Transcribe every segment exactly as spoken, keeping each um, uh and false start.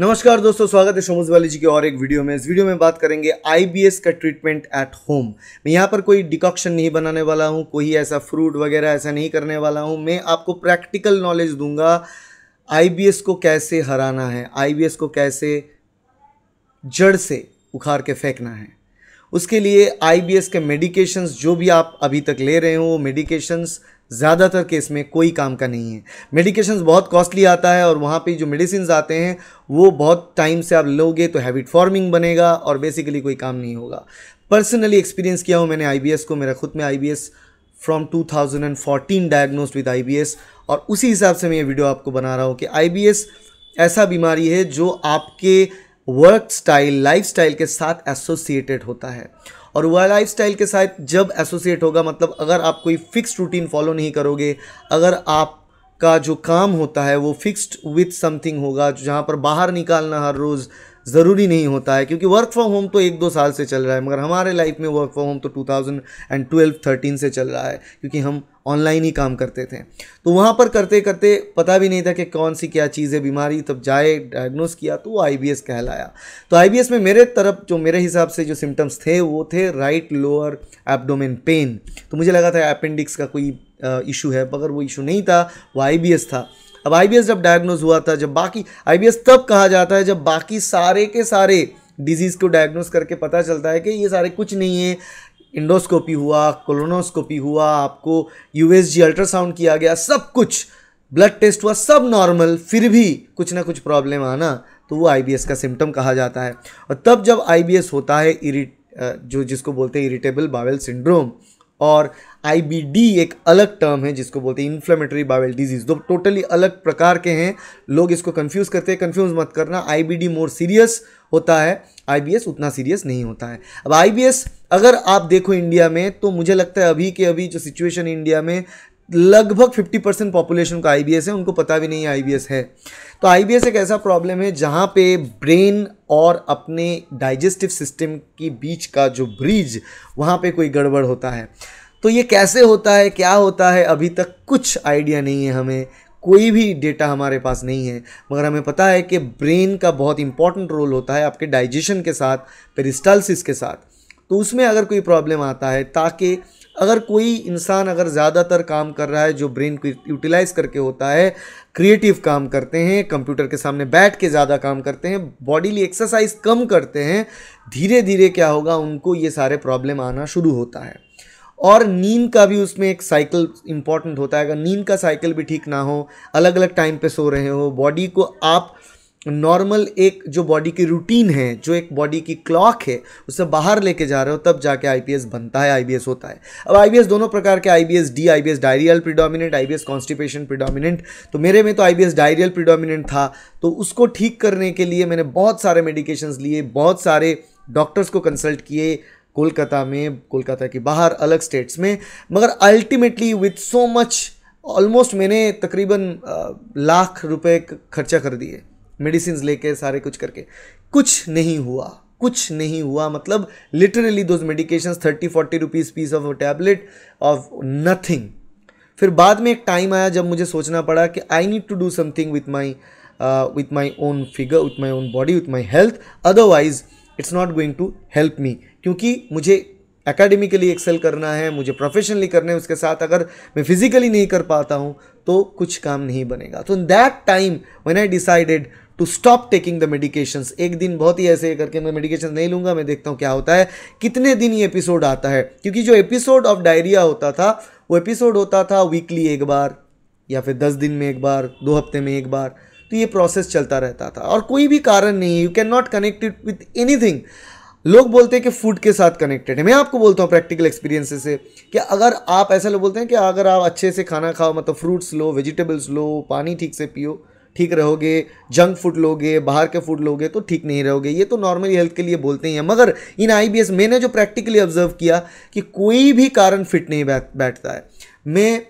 नमस्कार दोस्तों, स्वागत है शोमूज बायोलॉजी की और एक वीडियो में। इस वीडियो में बात करेंगे आईबीएस का ट्रीटमेंट एट होम। मैं यहाँ पर कोई डिकॉक्शन नहीं बनाने वाला हूँ, कोई ऐसा फ्रूट वगैरह ऐसा नहीं करने वाला हूँ। मैं आपको प्रैक्टिकल नॉलेज दूंगा आईबीएस को कैसे हराना है, आईबीएस को कैसे जड़ से उखाड़ के फेंकना है। उसके लिए आईबीएस के मेडिकेशंस जो भी आप अभी तक ले रहे हो, वो मेडिकेशंस ज़्यादातर केस में कोई काम का नहीं है। मेडिकेशंस बहुत कॉस्टली आता है और वहाँ पे जो मेडिसिन आते हैं वो बहुत टाइम से आप लोगे तो हैबिट फॉर्मिंग बनेगा और बेसिकली कोई काम नहीं होगा। पर्सनली एक्सपीरियंस किया हूँ मैंने आईबीएस को, मेरा खुद में IBS from two thousand fourteen diagnosed with IBS, और उसी हिसाब से मैं ये वीडियो आपको बना रहा हूँ कि आईबीएस ऐसा बीमारी है जो आपके वर्क स्टाइल, लाइफ स्टाइल के साथ एसोसिएटेड होता है। और वह लाइफ स्टाइल के साथ जब एसोसिएट होगा, मतलब अगर आप कोई फिक्स्ड रूटीन फॉलो नहीं करोगे, अगर आपका जो काम होता है वो फिक्स्ड विथ समथिंग होगा, जहाँ पर बाहर निकालना हर रोज़ ज़रूरी नहीं होता है, क्योंकि वर्क फ्रॉम होम तो एक दो साल से चल रहा है, मगर हमारे लाइफ में वर्क फ्रॉम होम तो टू थाउजेंड ट्वेल्व थर्टीन से चल रहा है, क्योंकि हम ऑनलाइन ही काम करते थे। तो वहाँ पर करते करते पता भी नहीं था कि कौन सी क्या चीज़ है बीमारी, तब जाए डायग्नोस किया तो वो आईबीएस कहलाया। तो आईबीएस में मेरे तरफ जो मेरे हिसाब से जो सिम्टम्स थे वो थे राइट लोअर एब्डोमेन पेन। तो मुझे लगा था अपेंडिक्स का कोई इशू है, मगर वो इशू नहीं था, वो आईबीएस था। अब आईबीएस जब डायग्नोज हुआ था, जब बाकी आईबीएस तब कहा जाता है जब बाकी सारे के सारे डिजीज़ को डायग्नोज करके पता चलता है कि ये सारे कुछ नहीं है। इंडोस्कोपी हुआ, कोलोनोस्कोपी हुआ, आपको यूएसजी अल्ट्रासाउंड किया गया, सब कुछ ब्लड टेस्ट हुआ, सब नॉर्मल, फिर भी कुछ ना कुछ प्रॉब्लम आना, तो वो आईबीएस का सिम्टम कहा जाता है। और तब जब आईबीएस होता है, इरिट जो जिसको बोलते हैं इरिटेबल बावेल सिंड्रोम, और आईबीडी एक अलग टर्म है जिसको बोलते हैं इन्फ्लेमेटरी बावेल डिजीज़। दो टोटली अलग प्रकार के हैं, लोग इसको कंफ्यूज करते हैं। कंफ्यूज मत करना, आईबीडी मोर सीरियस होता है, आईबीएस उतना सीरियस नहीं होता है। अब आईबीएस अगर आप देखो इंडिया में, तो मुझे लगता है अभी के अभी जो सिचुएशन इंडिया में लगभग फिफ्टी परसेंट पॉपुलेशन का आईबीएस है, उनको पता भी नहीं आईबीएस है। तो आईबीएस एक ऐसा प्रॉब्लम है जहाँ पे ब्रेन और अपने डाइजेस्टिव सिस्टम के बीच का जो ब्रिज, वहाँ पे कोई गड़बड़ होता है। तो ये कैसे होता है, क्या होता है, अभी तक कुछ आइडिया नहीं है, हमें कोई भी डेटा हमारे पास नहीं है, मगर हमें पता है कि ब्रेन का बहुत इंपॉर्टेंट रोल होता है आपके डाइजेशन के साथ, पेरिस्टालसिस के साथ। तो उसमें अगर कोई प्रॉब्लम आता है, ताकि अगर कोई इंसान अगर ज़्यादातर काम कर रहा है जो ब्रेन को यूटिलाइज करके होता है, क्रिएटिव काम करते हैं, कंप्यूटर के सामने बैठ के ज़्यादा काम करते हैं, बॉडीली एक्सरसाइज कम करते हैं, धीरे धीरे क्या होगा, उनको ये सारे प्रॉब्लम आना शुरू होता है। और नींद का भी उसमें एक साइकिल इंपॉर्टेंट होता है। अगर नींद का साइकिल भी ठीक ना हो, अलग अलग टाइम पे सो रहे हो, बॉडी को आप नॉर्मल एक जो बॉडी की रूटीन है, जो एक बॉडी की क्लॉक है, उससे बाहर लेके जा रहे हो, तब जाके आईबीएस बनता है, आईबीएस होता है। अब आईबीएस दोनों प्रकार के IBS, D IBS diarrhoeal predominant, IBS constipation predominant. तो मेरे में तो आईबीएस डायरियल प्रीडोमिनेंट था, तो उसको ठीक करने के लिए मैंने बहुत सारे मेडिकेशंस लिए, बहुत सारे डॉक्टर्स को कंसल्ट किए कोलकाता में, कोलकाता के बाहर अलग स्टेट्स में, मगर ultimately with so much, almost मैंने तकरीबन लाख रुपए खर्चा कर दिए मेडिसिन लेके, सारे कुछ करके, कुछ नहीं हुआ, कुछ नहीं हुआ। मतलब literally those medications thirty forty rupees piece of tablet of nothing. फिर बाद में एक टाइम आया जब मुझे सोचना पड़ा कि I need to do something with my with my own figure, with my own body, with my health, otherwise it's not going to help me. क्योंकि मुझे एकेडमिकली एक्सेल करना है, मुझे प्रोफेशनली करना है, उसके साथ अगर मैं फिजिकली नहीं कर पाता हूँ तो कुछ काम नहीं बनेगा। तो that time when I decided to stop taking the medications, एक दिन बहुत ही ऐसे करके मैं मेडिकेशन नहीं लूँगा, मैं देखता हूँ क्या होता है, कितने दिन ये एपिसोड आता है। क्योंकि जो एपिसोड ऑफ डायरिया होता था, वो एपिसोड होता था वीकली एक बार, या फिर दस दिन में एक बार, दो हफ्ते में एक बार। तो ये प्रोसेस चलता रहता था और कोई भी कारण नहीं है, you can not connect it with anything. लोग बोलते हैं कि फूड के साथ कनेक्टेड है, मैं आपको बोलता हूँ प्रैक्टिकल एक्सपीरियंस से कि अगर आप, ऐसा लोग बोलते हैं कि अगर आप अच्छे से खाना खाओ, मतलब फ्रूट्स लो, वेजिटेबल्स लो, पानी ठीक से पियो, ठीक रहोगे, जंक फूड लोगे, बाहर के फूड लोगे तो ठीक नहीं रहोगे, ये तो नॉर्मली हेल्थ के लिए बोलते ही हैं। मगर इन आईबीएस मैंने जो प्रैक्टिकली ऑब्जर्व किया कि कोई भी कारण फिट नहीं बैठता है। मैं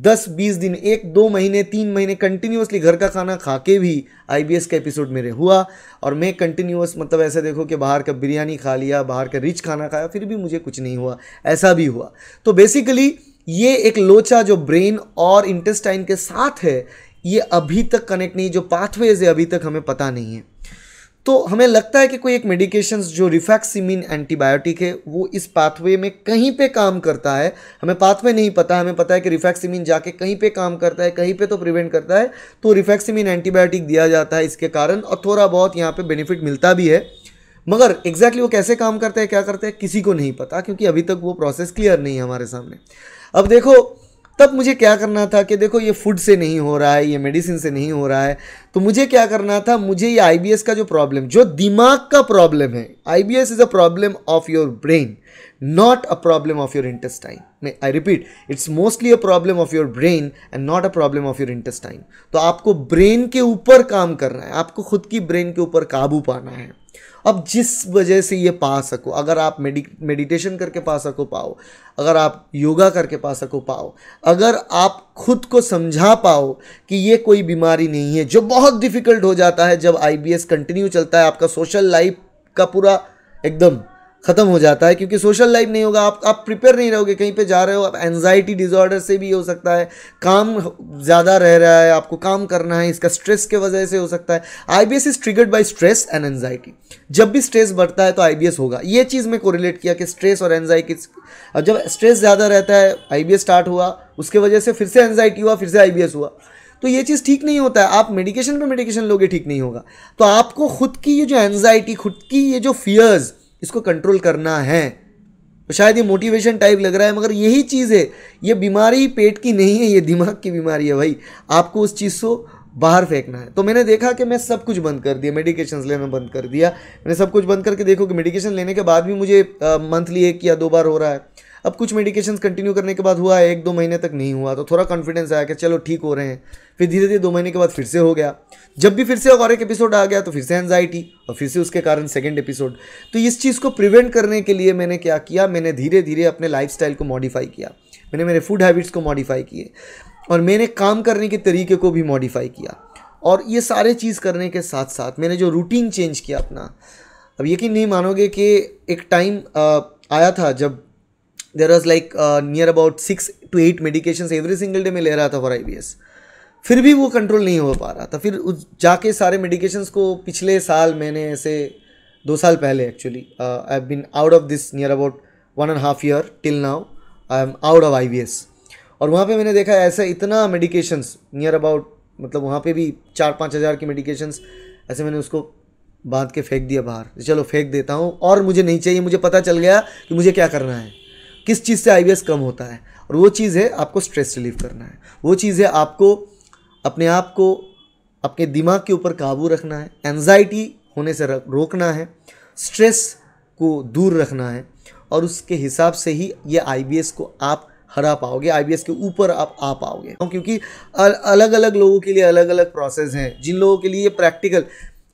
दस बीस दिन, एक दो महीने, तीन महीने कंटिन्यूअसली घर का खाना खा के भी आईबीएस का एपिसोड मेरे हुआ, और मैं कंटिन्यूअस, मतलब ऐसे देखो कि बाहर का बिरयानी खा लिया, बाहर का रिच खाना खाया, फिर भी मुझे कुछ नहीं हुआ, ऐसा भी हुआ। तो बेसिकली ये एक लोचा जो ब्रेन और इंटेस्टाइन के साथ है, ये अभी तक कनेक्ट नहीं, जो पाथवेज है अभी तक हमें पता नहीं है। तो हमें लगता है कि कोई एक मेडिकेशंस जो रिफैक्सिमिन एंटीबायोटिक है वो इस पाथवे में कहीं पे काम करता है, हमें पाथवे नहीं पता, हमें पता है कि रिफैक्सिमिन जाके कहीं पे काम करता है, कहीं पे तो प्रिवेंट करता है, तो रिफैक्सिमिन एंटीबायोटिक दिया जाता है इसके कारण, और थोड़ा बहुत यहाँ पे बेनिफिट मिलता भी है, मगर एग्जैक्टली exactly वो कैसे काम करता है, क्या करता है, किसी को नहीं पता, क्योंकि अभी तक वो प्रोसेस क्लियर नहीं है हमारे सामने। अब देखो तब मुझे क्या करना था कि देखो ये फूड से नहीं हो रहा है, ये मेडिसिन से नहीं हो रहा है, तो मुझे क्या करना था, मुझे ये आईबीएस का जो प्रॉब्लम, जो दिमाग का प्रॉब्लम है, IBS is a problem of your brain, not a problem of your intestine. मैं I repeat, it's mostly a problem of your brain and not a problem of your intestine. तो आपको brain के ऊपर काम करना है, आपको खुद की ब्रेन के ऊपर काबू पाना है। अब जिस वजह से ये पा सको, अगर आप मेडि मेडिटेशन करके पा सको पाओ, अगर आप योगा करके पा सको पाओ, अगर आप खुद को समझा पाओ कि ये कोई बीमारी नहीं है, जो बहुत डिफ़िकल्ट हो जाता है जब आईबीएस कंटिन्यू चलता है, आपका सोशल लाइफ का पूरा एकदम ख़त्म हो जाता है, क्योंकि सोशल लाइफ नहीं होगा, आप आप प्रिपेयर नहीं रहोगे, कहीं पे जा रहे हो आप, एंजाइटी डिसऑर्डर से भी हो सकता है, काम ज़्यादा रह रहा है, आपको काम करना है, इसका स्ट्रेस के वजह से हो सकता है। IBS is triggered by stress and anxiety, जब भी स्ट्रेस बढ़ता है तो आईबीएस होगा। ये चीज़ मैं कोरिलेट किया कि स्ट्रेस और एंजाइटी, और जब स्ट्रेस ज़्यादा रहता है आईबीएस स्टार्ट हुआ, उसके वजह से फिर से एंजाइटी हुआ, फिर से आईबीएस हुआ, तो ये चीज़ ठीक नहीं होता है। आप मेडिकेशन पर मेडिकेशन लोगे ठीक नहीं होगा। तो आपको खुद की ये जो एंजाइटी, खुद की ये जो फियर्स, इसको कंट्रोल करना है। तो शायद ये मोटिवेशन टाइप लग रहा है, मगर यही चीज़ है, ये बीमारी पेट की नहीं है, ये दिमाग की बीमारी है भाई, आपको उस चीज़ को बाहर फेंकना है। तो मैंने देखा कि मैं सब कुछ बंद कर दिया, मेडिकेशंस लेना बंद कर दिया, मैंने सब कुछ बंद करके, देखो कि मेडिकेशन लेने के बाद भी मुझे मंथली एक या दो बार हो रहा है, अब कुछ मेडिकेशंस कंटिन्यू करने के बाद हुआ है, एक दो महीने तक नहीं हुआ, तो थोड़ा कॉन्फिडेंस आया कि चलो ठीक हो रहे हैं, फिर धीरे धीरे दो महीने के बाद फिर से हो गया, जब भी फिर से और एक एपिसोड आ गया तो फिर से एंजाइटी, और फिर से उसके कारण सेकंड एपिसोड। तो इस चीज़ को प्रिवेंट करने के लिए मैंने क्या किया, मैंने धीरे धीरे अपने लाइफस्टाइल को मॉडिफाई किया, मैंने मेरे फूड हैबिट्स को मॉडिफाई किए, और मैंने काम करने के तरीके को भी मॉडिफाई किया, और ये सारे चीज़ करने के साथ साथ मैंने जो रूटीन चेंज किया अपना, अब यकीन नहीं मानोगे कि एक टाइम आया था जब there was like near about six to eight medications every single day मैं ले रहा था फॉर आईबीएस, फिर भी वो कंट्रोल नहीं हो पा रहा था। फिर जाके सारे मेडिकेशंस को पिछले साल, मैंने ऐसे दो साल पहले actually, I have been out of this near about one and half year till now I am out of IBS, और वहाँ पे मैंने देखा ऐसा इतना मेडिकेशंस नियर अबाउट, मतलब वहाँ पे भी चार पाँच हज़ार की मेडिकेशंस ऐसे मैंने उसको बांध के फेंक दिया बाहर, चलो फेंक देता हूँ, और मुझे नहीं चाहिए, मुझे पता चल गया कि मुझे क्या करना है, किस चीज़ से आईबीएस कम होता है, और वो चीज़ है आपको स्ट्रेस रिलीव करना है, वो चीज़ है आपको अपने आप को, अपने दिमाग के ऊपर काबू रखना है, एंजाइटी होने से रोकना है, स्ट्रेस को दूर रखना है, और उसके हिसाब से ही ये आईबीएस को आप हरा पाओगे, आईबीएस के ऊपर आप आ पाओगे, क्योंकि अलग अलग लोगों के लिए अलग अलग प्रोसेस हैं। जिन लोगों के लिए प्रैक्टिकल,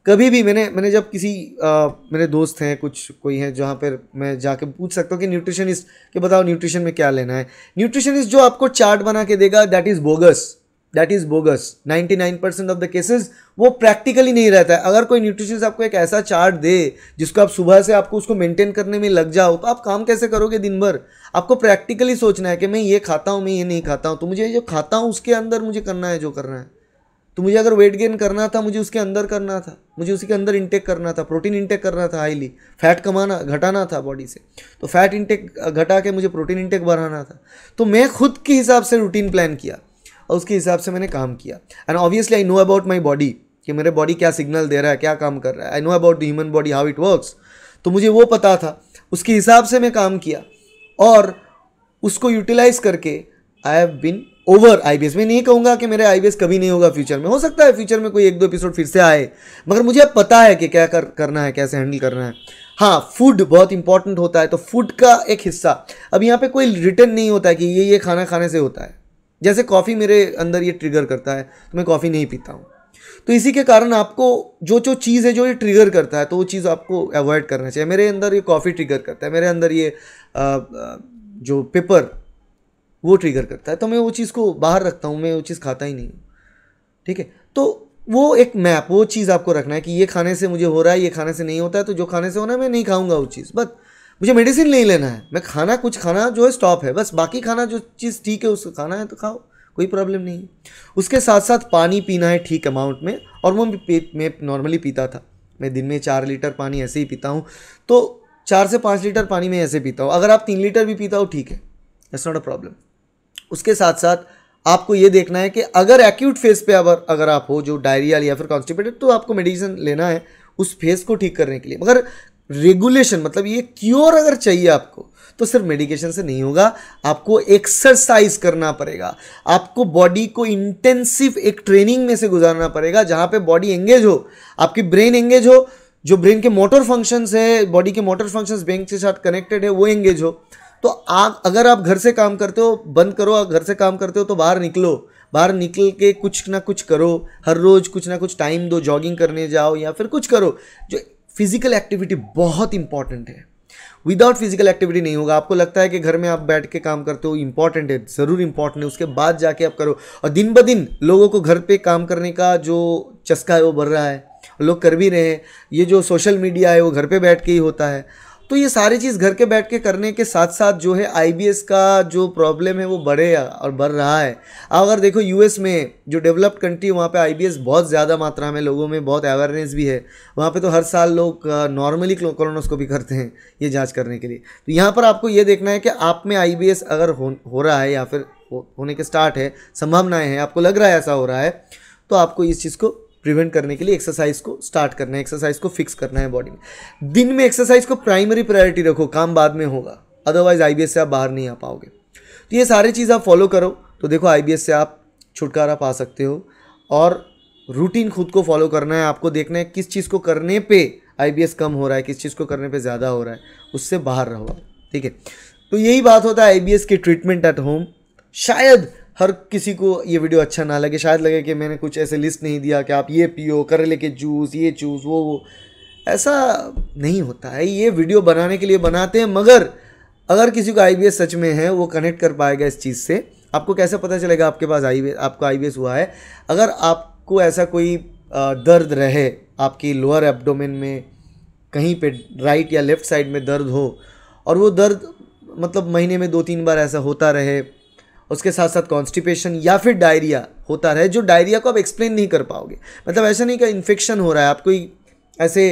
कभी भी मैंने मैंने जब किसी आ, मेरे दोस्त हैं कुछ, कोई हैं जहाँ पर मैं जाके पूछ सकता हूँ कि न्यूट्रिशनिस्ट के बताओ न्यूट्रिशन में क्या लेना है, न्यूट्रिशनिस्ट जो आपको चार्ट बना के देगा that is bogus, that is bogus. Ninety nine percent of the cases वो प्रैक्टिकली नहीं रहता है। अगर कोई न्यूट्रिशनिस्ट आपको एक ऐसा चार्ट दे जिसको आप सुबह से आपको उसको मेंटेन करने में लग जाओ, तो आप काम कैसे करोगे दिन भर? आपको प्रैक्टिकली सोचना है कि मैं ये खाता हूँ, मैं ये नहीं खाता हूँ, तो मुझे जो खाता हूँ उसके अंदर मुझे करना है जो करना है। तो मुझे अगर वेट गेन करना था, मुझे उसके अंदर करना था, मुझे उसके अंदर इंटेक करना था, प्रोटीन इंटेक करना था, हाईली फैट कमाना घटाना था बॉडी से, तो फैट इंटेक घटा के मुझे प्रोटीन इंटेक बढ़ाना था। तो मैं खुद के हिसाब से रूटीन प्लान किया और उसके हिसाब से मैंने काम किया। And obviously I know about my body कि मेरे बॉडी क्या सिग्नल दे रहा है, क्या काम कर रहा है। I know about the human body, how it works. तो मुझे वो पता था, उसके हिसाब से मैं काम किया और उसको यूटिलाइज करके I have been over IBS. मैं नहीं कहूँगा कि मेरे आईबीएस कभी नहीं होगा फ्यूचर में, हो सकता है फ्यूचर में कोई एक दो एपिसोड फिर से आए, मगर मुझे अब पता है कि क्या कर, करना है, कैसे हैंडल करना है। हाँ, फूड बहुत इंपॉर्टेंट होता है, तो फूड का एक हिस्सा, अब यहाँ पे कोई रिटर्न नहीं होता है कि ये ये खाना खाने से होता है। जैसे कॉफ़ी मेरे अंदर ये ट्रिगर करता है तो मैं कॉफ़ी नहीं पीता हूँ, तो इसी के कारण आपको जो जो चीज़ है जो ये ट्रिगर करता है तो वो चीज़ आपको अवॉइड करना चाहिए। मेरे अंदर ये कॉफ़ी ट्रिगर करता है, मेरे अंदर ये जो पेपर वो ट्रिगर करता है, तो मैं वो चीज़ को बाहर रखता हूँ, मैं वो चीज़ खाता ही नहीं हूँ। ठीक है, तो वो एक मैप, वो चीज़ आपको रखना है कि ये खाने से मुझे हो रहा है, ये खाने से नहीं होता है, तो जो खाने से होना है मैं नहीं खाऊंगा वो चीज़। बट मुझे मेडिसिन नहीं लेना है, मैं खाना कुछ खाना जो है स्टॉप है बस, बाकी खाना जो चीज़ ठीक है उसको खाना है तो खाओ, कोई प्रॉब्लम नहीं है। उसके साथ साथ पानी पीना है ठीक अमाउंट में, और वो मैं नॉर्मली पीता था, मैं दिन में चार लीटर पानी ऐसे ही पीता हूँ, तो चार से पाँच लीटर पानी मैं ऐसे पीता हूँ। अगर आप तीन लीटर भी पीता हो ठीक है, दैट्स नॉट अ प्रॉब्लम। उसके साथ साथ आपको ये देखना है कि अगर एक्यूट फेज़ पे अगर अगर आप हो जो डायरिया या फिर कॉन्स्टिपेटेड, तो आपको मेडिसिन लेना है उस फेज़ को ठीक करने के लिए। मगर रेगुलेशन मतलब ये क्योर अगर चाहिए आपको, तो सिर्फ मेडिकेशन से नहीं होगा, आपको एक्सरसाइज करना पड़ेगा, आपको बॉडी को इंटेंसिव एक ट्रेनिंग में से गुजारना पड़ेगा जहाँ पे बॉडी एंगेज हो, आपकी ब्रेन एंगेज हो, जो ब्रेन के मोटर फंक्शंस है, बॉडी के मोटर फंक्शंस ब्रेन के साथ कनेक्टेड है, वो एंगेज हो। तो आप अगर आप घर से काम करते हो, बंद करो, घर से काम करते हो तो बाहर निकलो, बाहर निकल के कुछ ना कुछ करो, हर रोज़ कुछ ना कुछ टाइम दो, जॉगिंग करने जाओ या फिर कुछ करो। जो फिज़िकल एक्टिविटी बहुत इंपॉर्टेंट है, विदाउट फिजिकल एक्टिविटी नहीं होगा। आपको लगता है कि घर में आप बैठ के काम करते हो, इंपॉर्टेंट है, ज़रूर इंपॉर्टेंट है, उसके बाद जाके आप करो। और दिन ब दिन लोगों को घर पे काम करने का जो चस्का है वो बढ़ रहा है, लोग कर भी रहे हैं। ये जो सोशल मीडिया है वो घर पे बैठ के ही होता है, तो ये सारी चीज़ घर के बैठ के करने के साथ साथ जो है आई बी एस का जो प्रॉब्लम है वो बढ़े और बढ़ रहा है। अगर देखो यू एस में जो डेवलप्ड कंट्री, वहाँ पे आई बी एस बहुत ज़्यादा मात्रा में लोगों में, बहुत अवेयरनेस भी है वहाँ पे, तो हर साल लोग नॉर्मली कोलोनोस्कोपी करते हैं ये जांच करने के लिए। तो यहाँ पर आपको ये देखना है कि आप में आई बी एस अगर हो, हो रहा है या फिर हो, होने के स्टार्ट है, संभावनाएँ हैं, आपको लग रहा है ऐसा हो रहा है, तो आपको इस चीज़ को प्रिवेंट करने के लिए एक्सरसाइज को स्टार्ट करना है, एक्सरसाइज को फिक्स करना है बॉडी में। दिन में एक्सरसाइज को प्राइमरी प्रायोरिटी रखो, काम बाद में होगा, अदरवाइज आई बी एस से आप बाहर नहीं आ पाओगे। तो ये सारी चीज़ आप फॉलो करो तो देखो आई बी एस से आप छुटकारा पा सकते हो। और रूटीन खुद को फॉलो करना है, आपको देखना है किस चीज़ को करने पे आई बी एस कम हो रहा है, किस चीज़ को करने पे ज़्यादा हो रहा है, उससे बाहर रहो, ठीक है। तो यही बात होता है आई बी एस की ट्रीटमेंट एट होम। शायद हर किसी को ये वीडियो अच्छा ना लगे, शायद लगे कि मैंने कुछ ऐसे लिस्ट नहीं दिया कि आप ये पियो, करेले के जूस, ये जूस, वो वो ऐसा नहीं होता है। ये वीडियो बनाने के लिए बनाते हैं, मगर अगर किसी को आई बी एस सच में है वो कनेक्ट कर पाएगा इस चीज़ से। आपको कैसे पता चलेगा आपके पास आई बी एस, आपको आई बी एस हुआ है? अगर आपको ऐसा कोई दर्द रहे, आपकी लोअर एब्डोमेन में कहीं पर राइट या लेफ़्ट साइड में दर्द हो, और वो दर्द मतलब महीने में दो तीन बार ऐसा होता रहे, उसके साथ साथ कॉन्स्टिपेशन या फिर डायरिया होता रहे, जो डायरिया को आप एक्सप्लेन नहीं कर पाओगे। मतलब ऐसा नहीं कि इन्फेक्शन हो रहा है, आप कोई ऐसे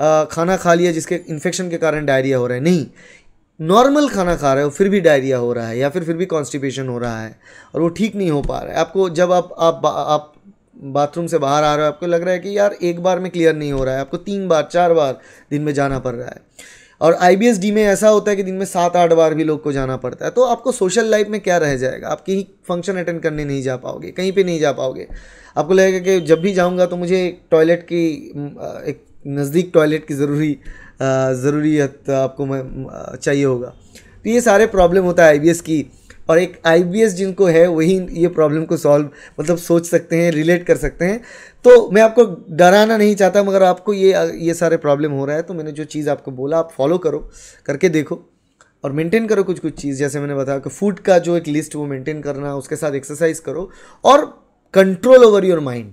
आ, खाना खा लिया जिसके इन्फेक्शन के कारण डायरिया हो रहा है, नहीं, नॉर्मल खाना खा रहे हो फिर भी डायरिया हो रहा है या फिर फिर भी कॉन्स्टिपेशन हो रहा है और वो ठीक नहीं हो पा रहा है। आपको जब आप आप, आप बाथरूम से बाहर आ रहे हो, आपको लग रहा है कि यार एक बार में क्लियर नहीं हो रहा है, आपको तीन बार चार बार दिन में जाना पड़ रहा है। और आई बी एस डी में ऐसा होता है कि दिन में सात आठ बार भी लोग को जाना पड़ता है। तो आपको सोशल लाइफ में क्या रह जाएगा? आपकी ही फंक्शन अटेंड करने नहीं जा पाओगे, कहीं पे नहीं जा पाओगे। आपको लगेगा कि जब भी जाऊंगा तो मुझे एक टॉयलेट की, एक नज़दीक टॉयलेट की ज़रूरी ज़रूरीत आपको चाहिए होगा। तो ये सारे प्रॉब्लम होता है आई बी एस की। और एक आई बी एस जिनको है वही ये प्रॉब्लम को सॉल्व मतलब सोच सकते हैं, रिलेट कर सकते हैं। तो मैं आपको डराना नहीं चाहता, मगर आपको ये ये सारे प्रॉब्लम हो रहा है, तो मैंने जो चीज़ आपको बोला आप फॉलो करो, करके देखो और मेंटेन करो कुछ कुछ चीज़। जैसे मैंने बताया कि फूड का जो एक लिस्ट वो मेंटेन करना, उसके साथ एक्सरसाइज करो और कंट्रोल ओवर योर माइंड।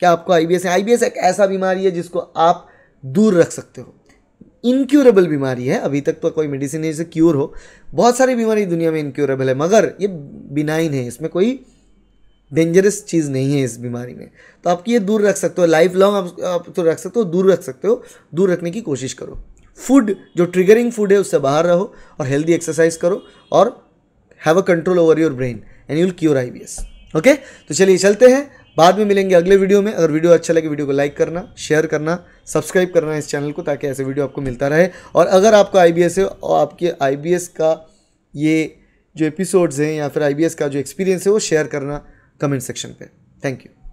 क्या आपको आई बी एस है? आई बी एस एक ऐसा बीमारी है जिसको आप दूर रख सकते हो, इनक्यूरेबल बीमारी है। अभी तक तो कोई मेडिसिन नहीं से क्योर हो, बहुत सारी बीमारी दुनिया में इनक्यूरेबल है, मगर ये बिनाइन है, इसमें कोई डेंजरस चीज़ नहीं है इस बीमारी में। तो आपकी ये दूर रख सकते हो, लाइफ लॉन्ग आप, आप तो रख सकते हो, दूर रख सकते हो, दूर रखने की कोशिश करो। फूड जो ट्रिगरिंग फूड है उससे बाहर रहो और हेल्दी एक्सरसाइज करो और have a control over your brain and you will cure I B S. Okay, तो चलिए चलते हैं, बाद में मिलेंगे अगले वीडियो में। अगर वीडियो अच्छा लगे वीडियो को लाइक करना, शेयर करना, सब्सक्राइब करना इस चैनल को, ताकि ऐसे वीडियो आपको मिलता रहे। और अगर आपको आई बी एस है और आपके आई बी एस का ये जो एपिसोड्स हैं या फिर आई बी एस का जो एक्सपीरियंस है वो शेयर करना कमेंट सेक्शन पे। Thank you.